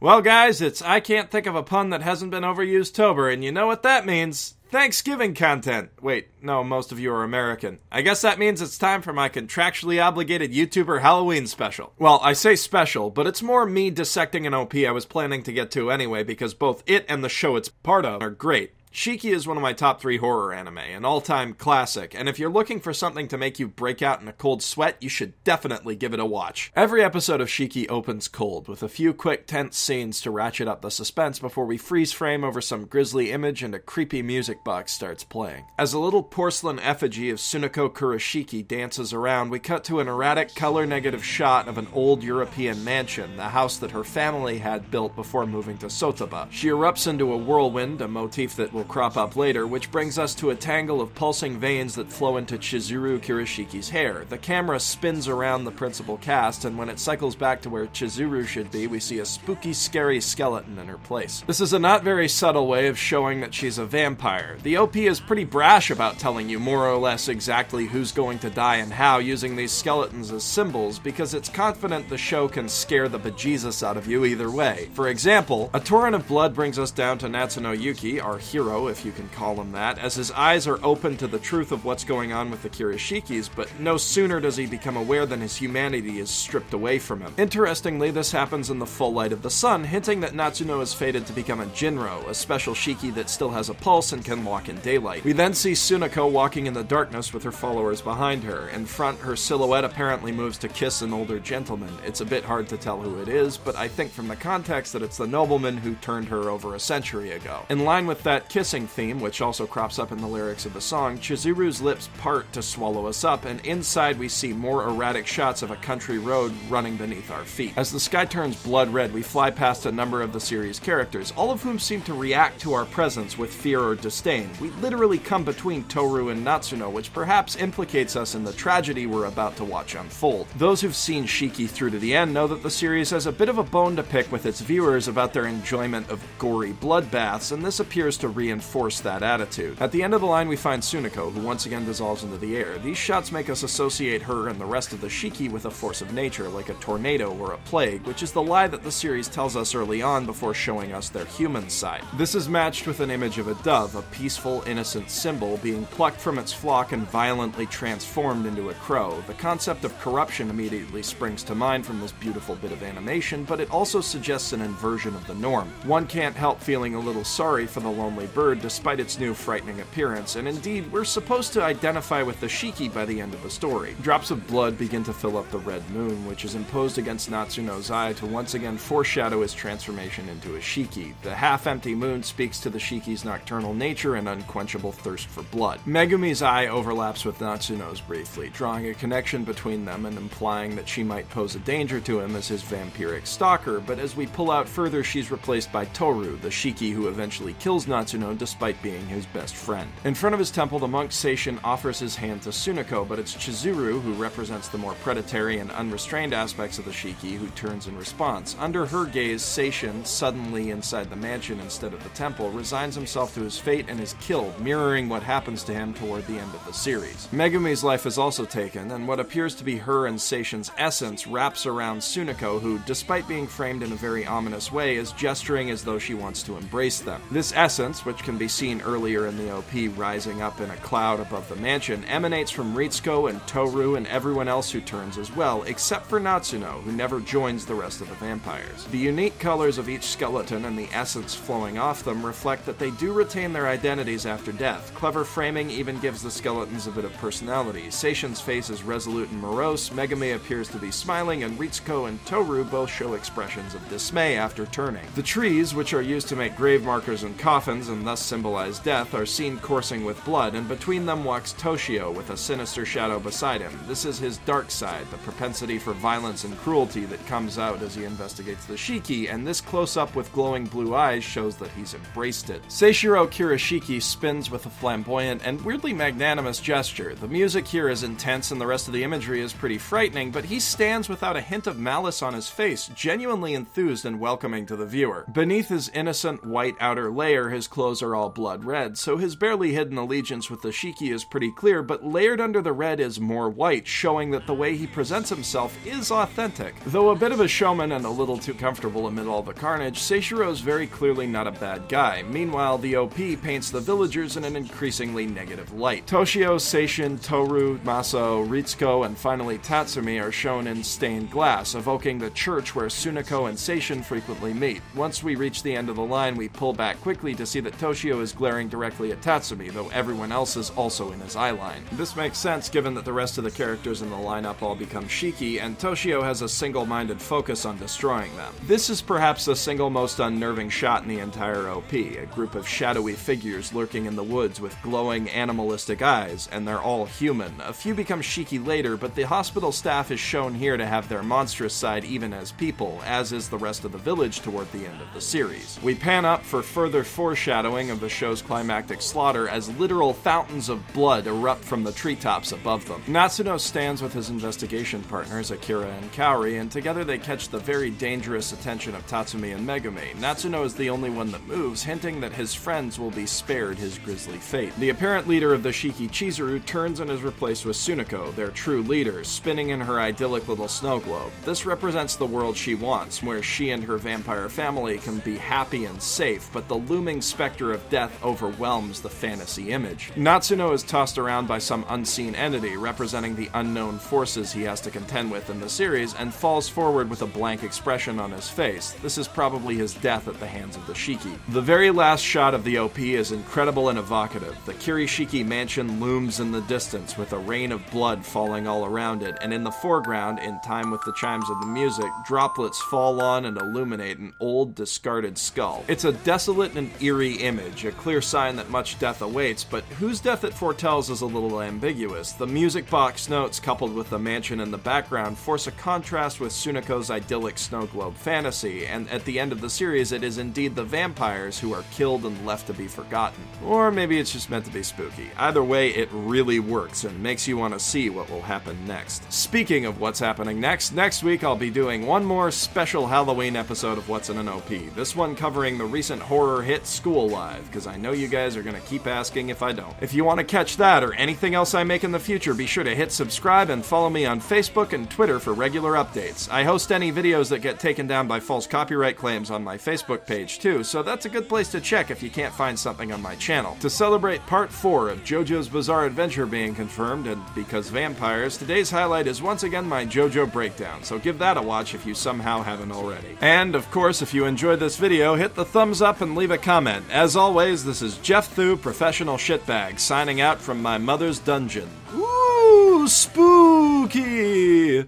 Well, guys, it's I Can't Think of a Pun That Hasn't Been Overused-tober, and you know what that means. Thanksgiving content. Wait, no, most of you are American. I guess that means it's time for my contractually obligated YouTuber Halloween special. Well, I say special, but it's more me dissecting an OP I was planning to get to anyway, because both it and the show it's part of are great. Shiki is one of my top 3 horror anime, an all-time classic, and if you're looking for something to make you break out in a cold sweat, you should definitely give it a watch. Every episode of Shiki opens cold, with a few quick tense scenes to ratchet up the suspense before we freeze frame over some grisly image and a creepy music box starts playing. As a little porcelain effigy of Sunako Kurashiki dances around, we cut to an erratic color-negative shot of an old European mansion, the house that her family had built before moving to Sotoba. She erupts into a whirlwind, a motif that will crop up later, which brings us to a tangle of pulsing veins that flow into Chizuru Kirishiki's hair. The camera spins around the principal cast, and when it cycles back to where Chizuru should be, we see a spooky, scary skeleton in her place. This is a not very subtle way of showing that she's a vampire. The OP is pretty brash about telling you more or less exactly who's going to die and how, using these skeletons as symbols, because it's confident the show can scare the bejesus out of you either way. For example, a torrent of blood brings us down to Natsuno Yuki, our hero, if you can call him that, as his eyes are open to the truth of what's going on with the Kirishikis, but no sooner does he become aware than his humanity is stripped away from him. Interestingly, this happens in the full light of the sun, hinting that Natsuno is fated to become a Jinro, a special Shiki that still has a pulse and can walk in daylight. We then see Sunako walking in the darkness with her followers behind her. In front, her silhouette apparently moves to kiss an older gentleman. It's a bit hard to tell who it is, but I think from the context that it's the nobleman who turned her over a century ago. In line with that kissing theme, which also crops up in the lyrics of the song, Chizuru's lips part to swallow us up, and inside we see more erratic shots of a country road running beneath our feet. As the sky turns blood red, we fly past a number of the series' characters, all of whom seem to react to our presence with fear or disdain. We literally come between Toru and Natsuno, which perhaps implicates us in the tragedy we're about to watch unfold. Those who've seen Shiki through to the end know that the series has a bit of a bone to pick with its viewers about their enjoyment of gory bloodbaths, and this appears to reinforce that attitude. At the end of the line, we find Sunako, who once again dissolves into the air. These shots make us associate her and the rest of the Shiki with a force of nature, like a tornado or a plague, which is the lie that the series tells us early on before showing us their human side. This is matched with an image of a dove, a peaceful, innocent symbol, being plucked from its flock and violently transformed into a crow. The concept of corruption immediately springs to mind from this beautiful bit of animation, but it also suggests an inversion of the norm. One can't help feeling a little sorry for the lonely bird despite its new frightening appearance, and indeed, we're supposed to identify with the Shiki by the end of the story. Drops of blood begin to fill up the red moon, which is imposed against Natsuno's eye to once again foreshadow his transformation into a Shiki. The half-empty moon speaks to the Shiki's nocturnal nature and unquenchable thirst for blood. Megumi's eye overlaps with Natsuno's briefly, drawing a connection between them and implying that she might pose a danger to him as his vampiric stalker, but as we pull out further, she's replaced by Toru, the Shiki who eventually kills Natsuno despite being his best friend. In front of his temple, the monk Seishin offers his hand to Sunako, but it's Chizuru, who represents the more predatory and unrestrained aspects of the Shiki, who turns in response. Under her gaze, Seishin, suddenly inside the mansion instead of the temple, resigns himself to his fate and is killed, mirroring what happens to him toward the end of the series. Megumi's life is also taken, and what appears to be her and Seishin's essence wraps around Sunako, who, despite being framed in a very ominous way, is gesturing as though she wants to embrace them. This essence, which can be seen earlier in the OP rising up in a cloud above the mansion, emanates from Ritsuko and Toru and everyone else who turns as well, except for Natsuno, who never joins the rest of the vampires. The unique colors of each skeleton and the essence flowing off them reflect that they do retain their identities after death. Clever framing even gives the skeletons a bit of personality. Seishin's face is resolute and morose, Megumi appears to be smiling, and Ritsuko and Toru both show expressions of dismay after turning. The trees, which are used to make grave markers and coffins, and thus symbolize death, are seen coursing with blood, and between them walks Toshio with a sinister shadow beside him. This is his dark side, the propensity for violence and cruelty that comes out as he investigates the Shiki, and this close-up with glowing blue eyes shows that he's embraced it. Seishiro Kirishiki spins with a flamboyant and weirdly magnanimous gesture. The music here is intense and the rest of the imagery is pretty frightening, but he stands without a hint of malice on his face, genuinely enthused and welcoming to the viewer. Beneath his innocent white outer layer, his clothes clothes are all blood red, so his barely hidden allegiance with the Shiki is pretty clear, but layered under the red is more white, showing that the way he presents himself is authentic. Though a bit of a showman and a little too comfortable amid all the carnage, Seishiro is very clearly not a bad guy. Meanwhile, the OP paints the villagers in an increasingly negative light. Toshio, Seishin, Toru, Masao, Ritsuko, and finally Tatsumi are shown in stained glass, evoking the church where Sunako and Seishin frequently meet. Once we reach the end of the line, we pull back quickly to see that Toshio is glaring directly at Tatsumi, though everyone else is also in his eye line. This makes sense given that the rest of the characters in the lineup all become Shiki, and Toshio has a single-minded focus on destroying them. This is perhaps the single most unnerving shot in the entire OP, a group of shadowy figures lurking in the woods with glowing animalistic eyes, and they're all human. A few become Shiki later, but the hospital staff is shown here to have their monstrous side even as people, as is the rest of the village toward the end of the series. We pan up for further foreshadowing of the show's climactic slaughter as literal fountains of blood erupt from the treetops above them. Natsuno stands with his investigation partners Akira and Kaori, and together they catch the very dangerous attention of Tatsumi and Megumi. Natsuno is the only one that moves, hinting that his friends will be spared his grisly fate. The apparent leader of the Shiki, Chizuru, turns and is replaced with Sunako, their true leader, spinning in her idyllic little snow globe. This represents the world she wants, where she and her vampire family can be happy and safe, but the looming specter of death overwhelms the fantasy image. Natsuno is tossed around by some unseen entity, representing the unknown forces he has to contend with in the series, and falls forward with a blank expression on his face. This is probably his death at the hands of the Shiki. The very last shot of the OP is incredible and evocative. The Kirishiki mansion looms in the distance, with a rain of blood falling all around it, and in the foreground, in time with the chimes of the music, droplets fall on and illuminate an old, discarded skull. It's a desolate and eerie image, a clear sign that much death awaits, but whose death it foretells is a little ambiguous. The music box notes coupled with the mansion in the background force a contrast with Sunako's idyllic snow globe fantasy, and at the end of the series it is indeed the vampires who are killed and left to be forgotten. Or maybe it's just meant to be spooky. Either way, it really works and makes you want to see what will happen next. Speaking of what's happening next week I'll be doing one more special Halloween episode of What's in an OP, this one covering the recent horror hit School Life, because I know you guys are going to keep asking if I don't. If you want to catch that or anything else I make in the future, be sure to hit subscribe and follow me on Facebook and Twitter for regular updates. I host any videos that get taken down by false copyright claims on my Facebook page too, so that's a good place to check if you can't find something on my channel. To celebrate part 4 of JoJo's Bizarre Adventure being confirmed, and because vampires, today's highlight is once again my JoJo breakdown, so give that a watch if you somehow haven't already. And of course, if you enjoyed this video, hit the thumbs up and leave a comment. As always, this is Jeff Thew, professional shitbag, signing out from my mother's dungeon. Ooh, spooky!